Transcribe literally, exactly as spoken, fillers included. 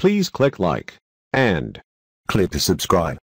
Please click like and click to subscribe.